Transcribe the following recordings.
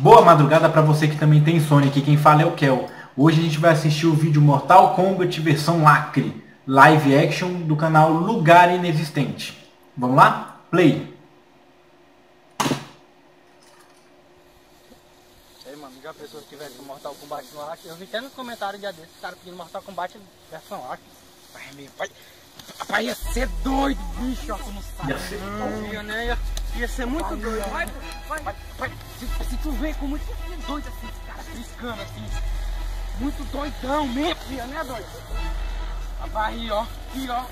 Boa madrugada para você que também tem insônia. Aqui quem fala é o Kel. Hoje a gente vai assistir o vídeo Mortal Kombat versão Acre, live action do canal Lugar Inexistente. Vamos lá? Play! E aí, mano, já pessoas que tiveram Mortal Kombat no Acre. Eu vi até no comentário dia desses caras pedindo Mortal Kombat versão Acre. Ai, meu pai. Rapaz, ia ser doido, bicho, ó, como sabe. Ia ser doido, né? Ia ser muito doido. Vai. Se tu vê com muito doido assim, esse cara piscando assim. Muito doidão mesmo, filha, né, doido? Vai aí, ó. Aqui, ó.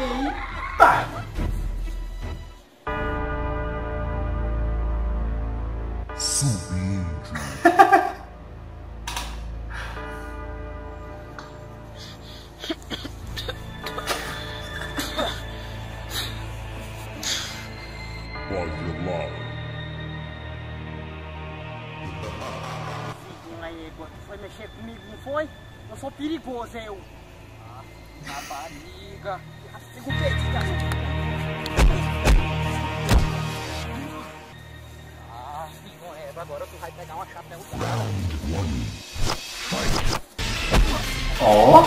Eita! Subindo. Olha lá. Aí, tu foi mexer comigo, não foi? Eu sou perigoso, eu. Ah, na barriga. Agora tu vai pegar uma chapéu. Ó.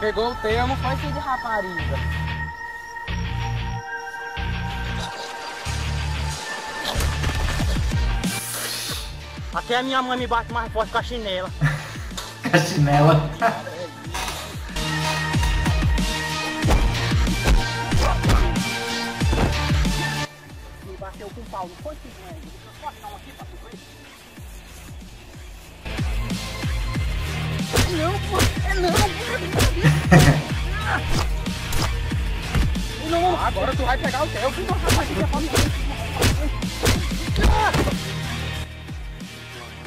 Pegou o tema, faz ser de rapariga. Até a minha mãe me bate mais forte com a chinela. Com a chinela? Me bateu com o pau, não foi, filho? Deixa eu cortar um aqui pra tu ver. Não, pô, é não. Não. Ah, agora tu vai pegar o teu. Que não vai fazer a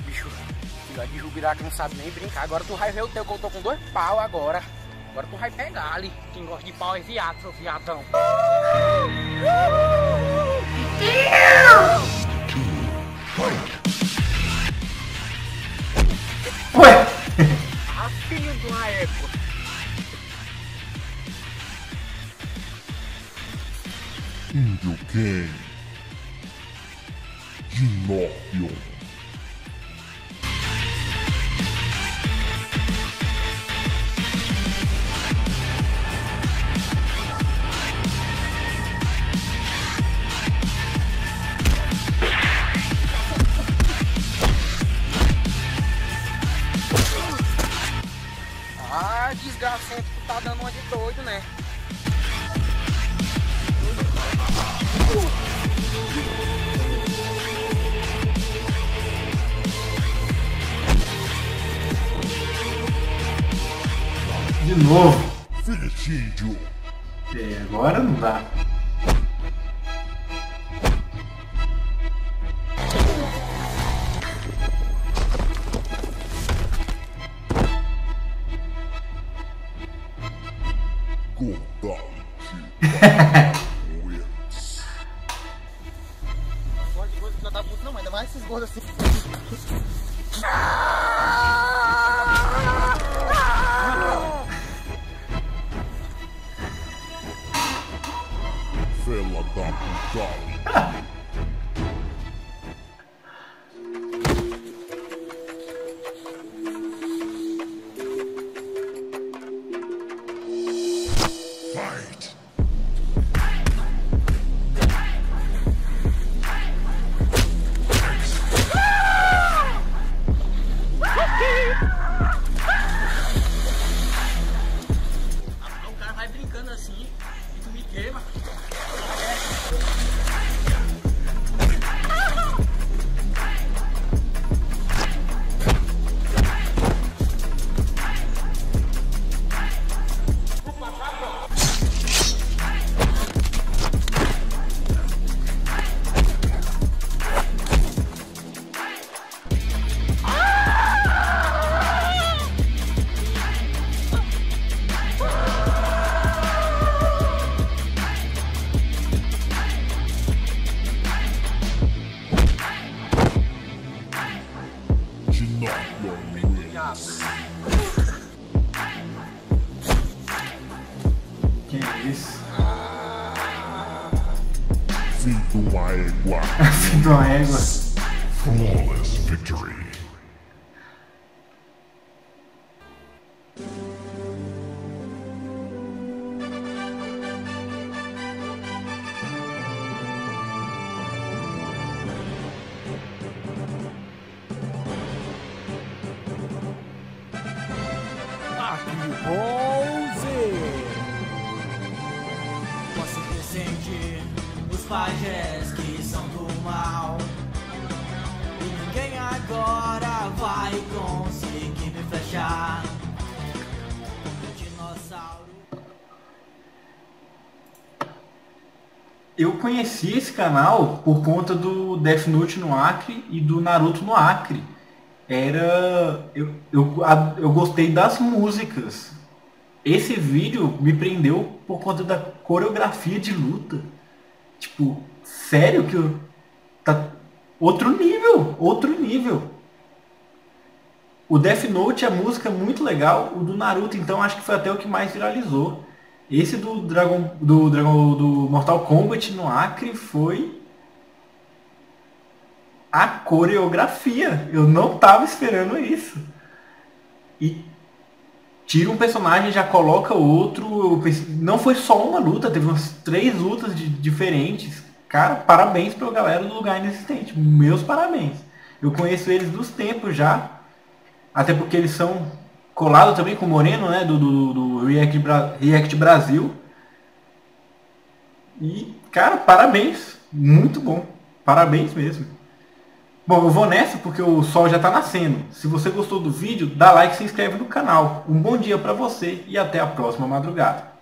bicho, filha de jubiraca não sabe nem brincar. Agora tu vai ver o teu, que eu tô com 2 pau agora. Agora tu vai pegar ali. Quem gosta de pau é viado, seu viadão. Ué! Ah, filho de uma época. Índio Ken Dinóquio. Ah, desgraçado, tu tá dando uma de doido, né? De novo. Felicidade. É, agora não dá. Não, ainda mais esses gordos assim. Fela da puta. Assim, e tu me queima. Isso. Sinto uma égua. Sinto uma égua. Flawless victory. Eu conheci esse canal por conta do Death Note no Acre e do Naruto no Acre. Era... Eu gostei das músicas. Esse vídeo me prendeu por conta da coreografia de luta. Tipo, sério que eu... Tá... Outro nível, outro nível. O Death Note é música muito legal. O do Naruto, então, acho que foi até o que mais viralizou. Esse do Mortal Kombat no Acre foi a coreografia. Eu não tava esperando isso. E tira um personagem, já coloca outro. Não foi só uma luta, teve umas 3 lutas diferentes. Cara, parabéns pra galera do Lugar Inexistente. Meus parabéns. Eu conheço eles dos tempos já. Até porque eles são... colado também com o Moreno, né, do React Brasil. E, cara, parabéns. Muito bom. Parabéns mesmo. Bom, eu vou nessa porque o sol já tá nascendo. Se você gostou do vídeo, dá like e se inscreve no canal. Um bom dia pra você e até a próxima madrugada.